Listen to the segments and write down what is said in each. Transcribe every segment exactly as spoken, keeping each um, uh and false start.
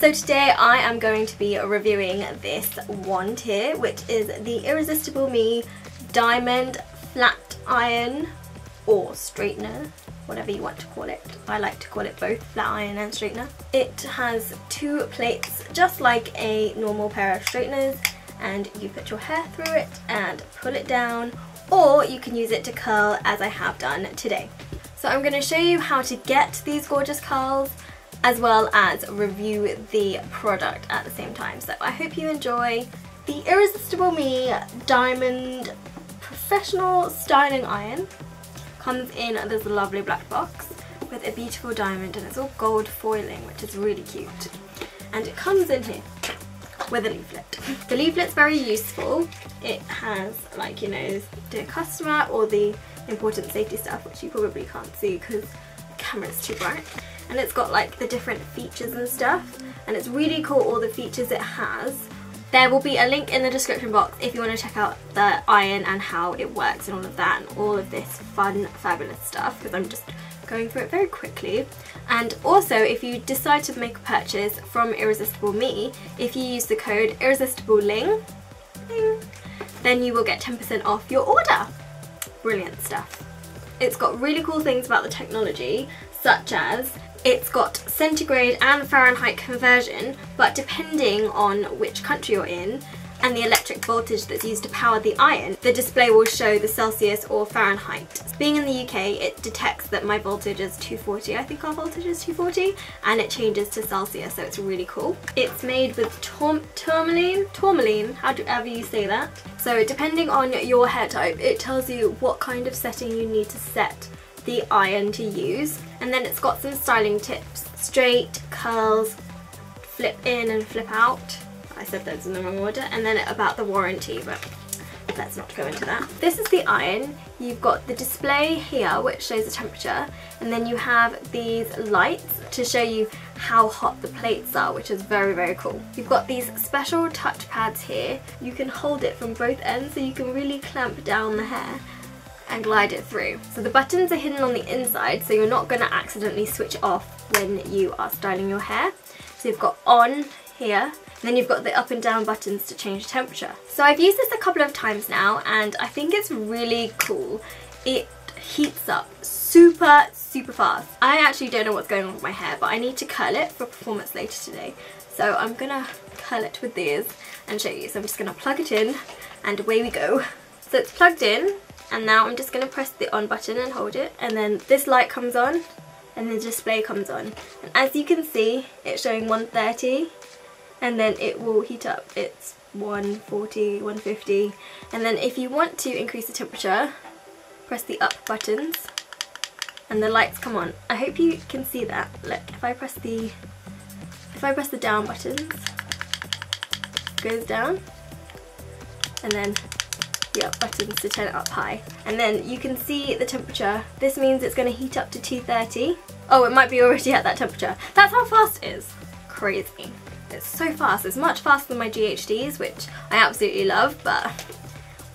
So today I am going to be reviewing this wand here, which is the Irresistible Me Diamond Flat Iron or Straightener, whatever you want to call it. I like to call it both flat iron and straightener. It has two plates just like a normal pair of straighteners, and you put your hair through it and pull it down, or you can use it to curl as I have done today. So I'm going to show you how to get these gorgeous curls as well as review the product at the same time. So I hope you enjoy the Irresistible Me Diamond Professional Styling Iron. Comes in this lovely black box with a beautiful diamond, and it's all gold foiling, which is really cute. And it comes in here with a leaflet. The leaflet's very useful. It has, like, you know, dear customer, or the important safety stuff, which you probably can't see because the camera's too bright. And it's got like the different features and stuff, and it's really cool, all the features it has. There will be a link in the description box if you want to check out the iron and how it works and all of that and all of this fun, fabulous stuff, because I'm just going through it very quickly. And also, if you decide to make a purchase from Irresistible Me, if you use the code IRRESISTIBLELING, then you will get ten percent off your order. Brilliant stuff. It's got really cool things about the technology, such as it's got centigrade and Fahrenheit conversion, but depending on which country you're in and the electric voltage that's used to power the iron, the display will show the Celsius or Fahrenheit. Being in the U K, it detects that my voltage is two forty, I think our voltage is two forty, and it changes to Celsius, so it's really cool. It's made with tourmaline, tourmaline, however you say that. So depending on your hair type, it tells you what kind of setting you need to set the iron to use. And then it's got some styling tips: straight, curls, flip in and flip out. I said those in the wrong order. And then about the warranty, but let's not go into that. This is the iron. You've got the display here, which shows the temperature, and then you have these lights to show you how hot the plates are, which is very, very cool. You've got these special touch pads here. You can hold it from both ends, so you can really clamp down the hair and glide it through. So the buttons are hidden on the inside, so you're not going to accidentally switch off when you are styling your hair. So you've got on here, and then you've got the up and down buttons to change temperature. So I've used this a couple of times now, and I think it's really cool. It heats up super, super fast. I actually don't know what's going on with my hair, but I need to curl it for performance later today. So I'm gonna curl it with these and show you. So I'm just gonna plug it in, and away we go. So it's plugged in, and now I'm just going to press the on button and hold it, and then this light comes on and the display comes on, and as you can see it's showing one thirty, and then it will heat up. It's one forty, one fifty, and then if you want to increase the temperature, press the up buttons and the lights come on. I hope you can see that. Look, if I press the if I press the down buttons, it goes down, and then the up buttons to turn it up high, and then you can see the temperature. This means it's going to heat up to two thirty. Oh, it might be already at that temperature. That's how fast it is. Crazy. It's so fast. It's much faster than my G H Ds, which I absolutely love, but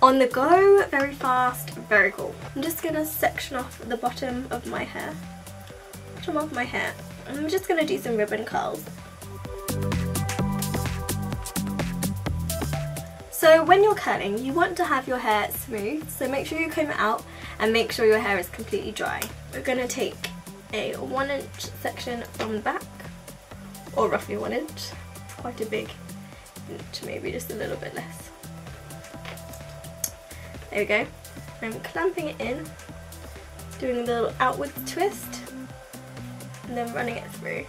on the go, very fast, very cool. I'm just going to section off the bottom of my hair. Bottom of my hair. I'm just going to do some ribbon curls. So when you're curling, you want to have your hair smooth, so make sure you comb it out and make sure your hair is completely dry. We're going to take a one inch section from the back, or roughly one inch, quite a big inch, maybe just a little bit less. There we go. I'm clamping it in, doing a little outward twist, and then running it through.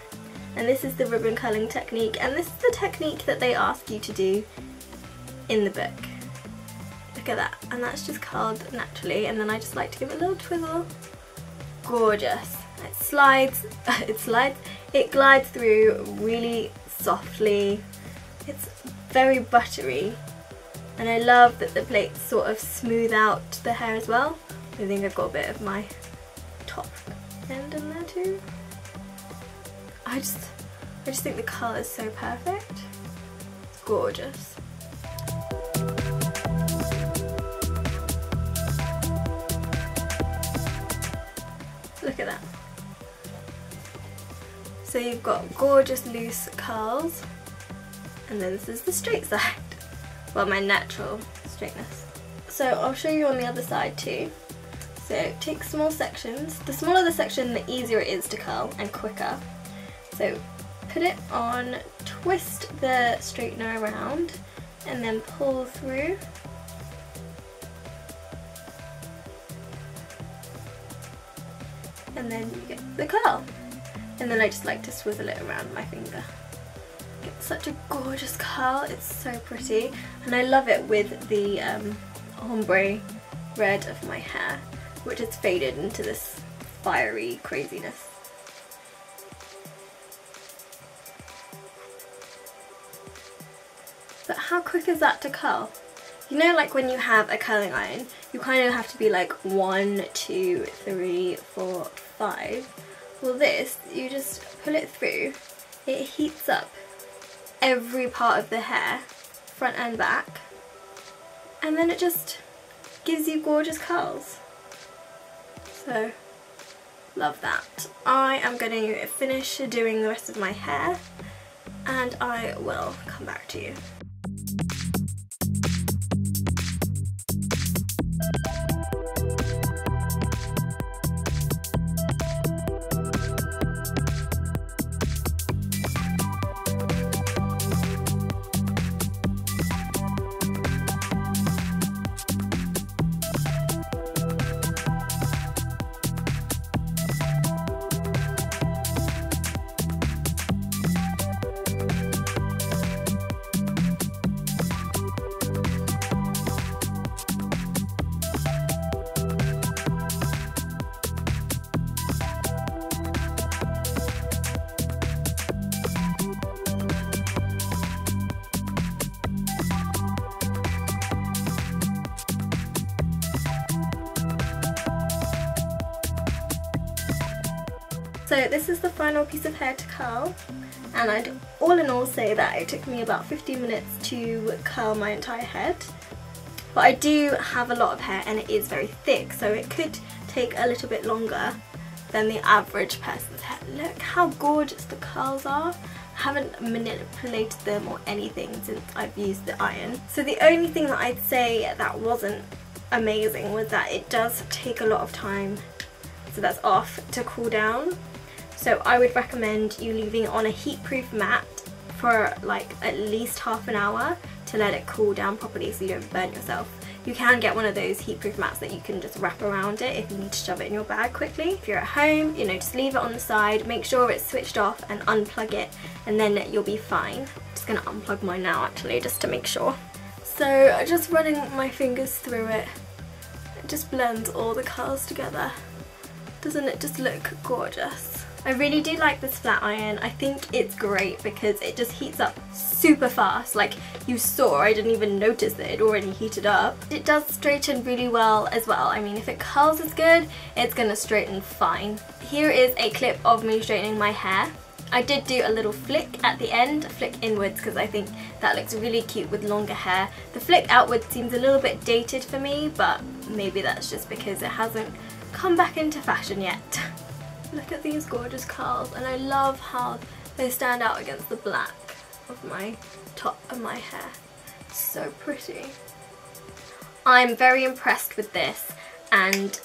And this is the ribbon curling technique, and this is the technique that they ask you to do in the book. Look at that, and that's just curled naturally, and then I just like to give it a little twizzle. Gorgeous. It slides, it slides, it glides through really softly. It's very buttery, and I love that the plates sort of smooth out the hair as well. I think I've got a bit of my top end in there too. I just, I just think the curl is so perfect. It's gorgeous. Look at that. So you've got gorgeous loose curls, and then this is the straight side, well, my natural straightness. So I'll show you on the other side too. So take small sections. The smaller the section, the easier it is to curl and quicker. So put it on, twist the straightener around, and then pull through. And then you get the curl. And then I just like to swizzle it around my finger. It's such a gorgeous curl, it's so pretty, and I love it with the um, ombre red of my hair, which has faded into this fiery craziness. But how quick is that to curl? You know, like when you have a curling iron, you kind of have to be like one, two, three, four, five. Well, this, you just pull it through, it heats up every part of the hair, front and back, and then it just gives you gorgeous curls. So, love that. I am going to finish doing the rest of my hair, and I will come back to you. So this is the final piece of hair to curl, and I'd all in all say that it took me about fifteen minutes to curl my entire head. But I do have a lot of hair and it is very thick, so it could take a little bit longer than the average person's hair. Look how gorgeous the curls are. I haven't manipulated them or anything since I've used the iron. So the only thing that I'd say that wasn't amazing was that it does take a lot of time, so that's off, to cool down. So I would recommend you leaving it on a heat-proof mat for like at least half an hour to let it cool down properly so you don't burn yourself. You can get one of those heat-proof mats that you can just wrap around it if you need to shove it in your bag quickly. If you're at home, you know, just leave it on the side, make sure it's switched off and unplug it, and then you'll be fine. I'm just gonna unplug mine now actually, just to make sure. So just running my fingers through it, it just blends all the curls together. Doesn't it just look gorgeous? I really do like this flat iron. I think it's great because it just heats up super fast. Like you saw, I didn't even notice that it already heated up. It does straighten really well as well. I mean, if it curls as good, it's gonna straighten fine. Here is a clip of me straightening my hair. I did do a little flick at the end, flick inwards, because I think that looks really cute with longer hair. The flick outwards seems a little bit dated for me, but maybe that's just because it hasn't come back into fashion yet. Look at these gorgeous curls, and I love how they stand out against the black of my top and my hair. So pretty. I'm very impressed with this, and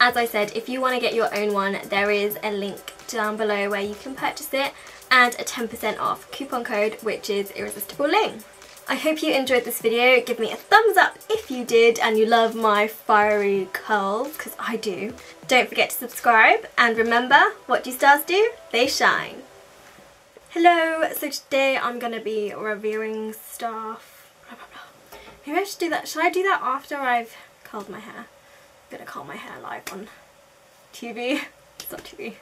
as I said, if you want to get your own one, there is a link down below where you can purchase it, and a ten percent off coupon code, which is Irresistible Ling. I hope you enjoyed this video. Give me a thumbs up if you did and you love my fiery curls, because I do. Don't forget to subscribe, and remember, what do stars do? They shine. Hello, so today I'm going to be reviewing stuff. Blah, blah, blah. Maybe I should do that. Should I do that after I've curled my hair? I'm going to curl my hair live on T V. It's not T V.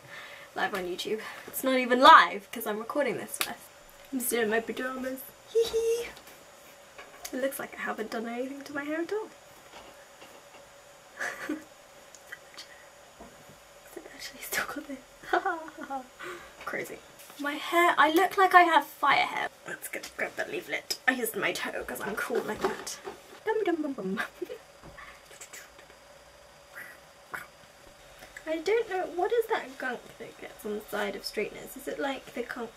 Live on YouTube. It's not even live because I'm recording this first. I'm still in my pajamas. Hee hee. It looks like I haven't done anything to my hair at all. Is it actually still got this? Crazy. My hair, I look like I have fire hair. Let's go grab the leaflet. I used my toe because I'm cool like that. Dum dum dum dum. I don't know, what is that gunk that gets on the side of straighteners? Is it like the conch?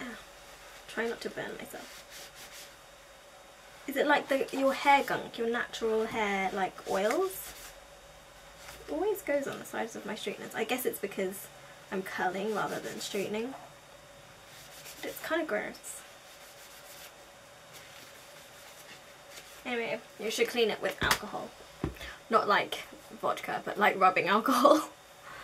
Ah, try not to burn myself. Is it like the your hair gunk, your natural hair like oils? It always goes on the sides of my straighteners. I guess it's because I'm curling rather than straightening. But it's kind of gross. Anyway, you should clean it with alcohol. Not like vodka, but like rubbing alcohol.